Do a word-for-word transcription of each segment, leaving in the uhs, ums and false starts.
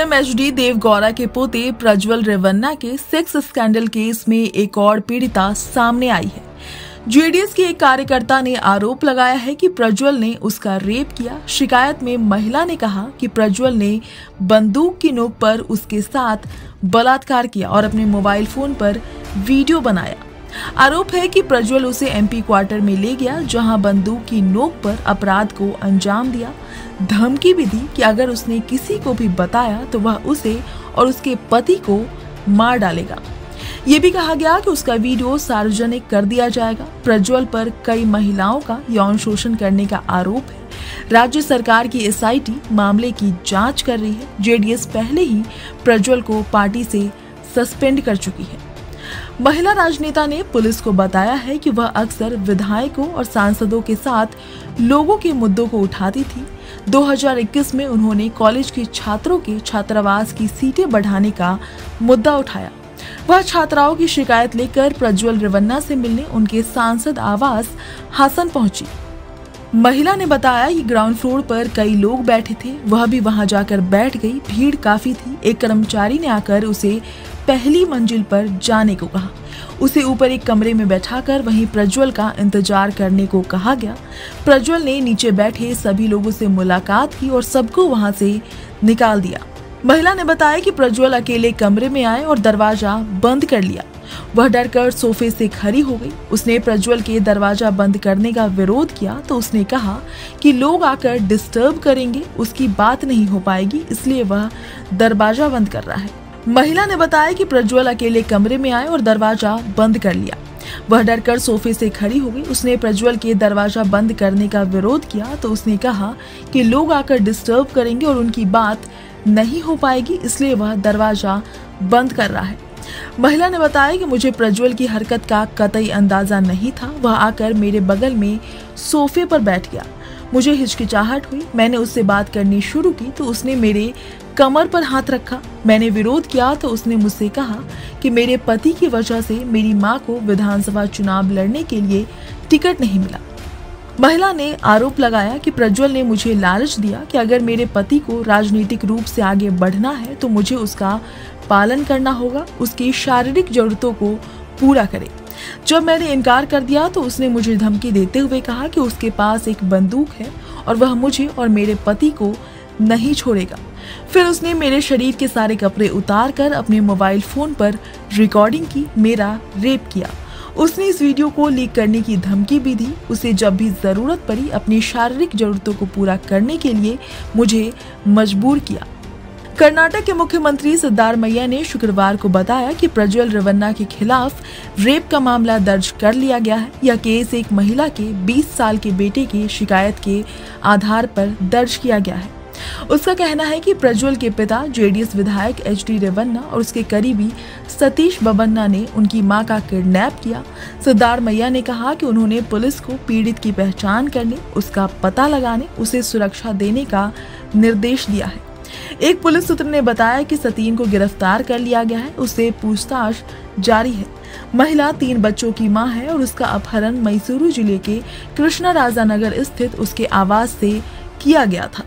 CM HD देव गौरा के पोते प्रज्वल रेवन्ना के सेक्स स्कैंडल केस में एक और पीड़िता सामने आई है। जेडीएस की एक कार्यकर्ता ने आरोप लगाया है कि प्रज्वल ने उसका रेप किया। शिकायत में महिला ने कहा कि प्रज्वल ने बंदूक की नोक पर उसके साथ बलात्कार किया और अपने मोबाइल फोन पर वीडियो बनाया। आरोप है कि प्रज्वल उसे एमपी क्वार्टर में ले गया, जहां बंदूक की नोक पर अपराध को अंजाम दिया। धमकी भी दी कि अगर उसने किसी को भी बताया तो वह उसे और उसके पति को मार डालेगा। ये भी कहा गया कि उसका वीडियो सार्वजनिक कर दिया जाएगा। प्रज्वल पर कई महिलाओं का यौन शोषण करने का आरोप है। राज्य सरकार की एसआईटी मामले की जांच कर रही है। जेडीएस पहले ही प्रज्वल को पार्टी से सस्पेंड कर चुकी है। महिला राजनेता ने पुलिस को बताया है कि वह अक्सर विधायकों और सांसदों के साथ लोगों के मुद्दों को उठाती थी। दो हज़ार इक्कीस में उन्होंने कॉलेज के छात्रों के छात्रावास की सीटें बढ़ाने का मुद्दा उठाया। वह छात्राओं की शिकायत लेकर प्रज्वल रेवन्ना से मिलने उनके सांसद आवास हासन पहुंची। महिला ने बताया कि ग्राउंड फ्लोर पर कई लोग बैठे थे, वह भी वहां जाकर बैठ गई। भीड़ काफी थी। एक कर्मचारी ने आकर उसे पहली मंजिल पर जाने को कहा। उसे ऊपर एक कमरे में बैठाकर वहीं प्रज्वल का इंतजार करने को कहा गया। प्रज्वल ने नीचे बैठे सभी लोगों से मुलाकात की और सबको वहां से निकाल दिया। महिला ने बताया कि प्रज्वल अकेले कमरे में आए और दरवाजा बंद कर लिया। वह डरकर सोफे से खड़ी हो गई। उसने प्रज्वल के दरवाजा बंद करने का विरोध किया तो उसने कहा कि लोग आकर डिस्टर्ब करेंगे, उसकी बात नहीं हो पाएगी, इसलिए वह दरवाजा बंद कर रहा है। महिला ने बताया कि प्रज्वल अकेले कमरे में आए और दरवाजा बंद कर लिया। वह डरकर सोफे से खड़ी हो गई। उसने प्रज्वल के दरवाजा बंद करने का विरोध किया तो उसने कहा कि लोग आकर डिस्टर्ब करेंगे और उनकी बात नहीं हो पाएगी, इसलिए वह दरवाजा बंद कर रहा है। महिला ने बताया कि मुझे प्रज्वल की हरकत का कतई अंदाजा नहीं था। वह आकर मेरे बगल में सोफे पर बैठ गया। मुझे हिचकिचाहट हुई। मैंने उससे बात करनी शुरू की तो उसने मेरे कमर पर हाथ रखा। मैंने विरोध किया तो उसने मुझसे कहा कि मेरे पति की वजह से मेरी मां को विधानसभा चुनाव लड़ने के लिए टिकट नहीं मिला। महिला ने आरोप लगाया कि प्रज्वल ने मुझे लालच दिया कि अगर मेरे पति को राजनीतिक रूप से आगे बढ़ना है तो मुझे उसका पालन करना होगा, उसकी शारीरिक जरूरतों को पूरा करे। जब मैंने इनकार कर दिया तो उसने मुझे धमकी देते हुए कहा कि उसके पास एक बंदूक है और वह मुझे और मेरे पति को नहीं छोड़ेगा। फिर उसने मेरे शरीर के सारे कपड़े उतार कर अपने मोबाइल फोन पर रिकॉर्डिंग की, मेरा रेप किया। उसने इस वीडियो को लीक करने की धमकी भी दी। उसे जब भी जरूरत पड़ी अपनी शारीरिक जरूरतों को पूरा करने के लिए मुझे मजबूर किया। कर्नाटक के मुख्यमंत्री सिद्धारमैया ने शुक्रवार को बताया कि प्रज्वल रेवन्ना के खिलाफ रेप का मामला दर्ज कर लिया गया है। यह केस एक महिला के बीस साल के बेटे की शिकायत के आधार पर दर्ज किया गया है। उसका कहना है कि प्रज्वल के पिता जेडीएस विधायक एचडी रेवन्ना और उसके करीबी सतीश बबन्ना ने उनकी मां का किडनैप किया। सिद्धारमैया ने कहा कि उन्होंने पुलिस को पीड़ित की पहचान करने, उसका पता लगाने, उसे सुरक्षा देने का निर्देश दिया है। एक पुलिस सूत्र ने बताया कि सतीन को गिरफ्तार कर लिया गया है, उससे पूछताछ जारी है। महिला तीन बच्चों की मां है और उसका अपहरण मैसूरू जिले के कृष्णराजानगर स्थित उसके आवास से किया गया था।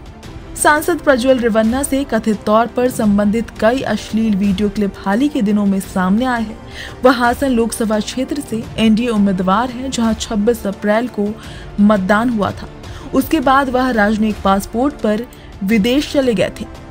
सांसद प्रज्वल रेवन्ना से कथित तौर पर संबंधित कई अश्लील वीडियो क्लिप हाल ही के दिनों में सामने आए हैं। वह हासन लोकसभा क्षेत्र से एनडीए उम्मीदवार हैं, जहां छब्बीस अप्रैल को मतदान हुआ था। उसके बाद वह राजनयिक पासपोर्ट पर विदेश चले गए थे।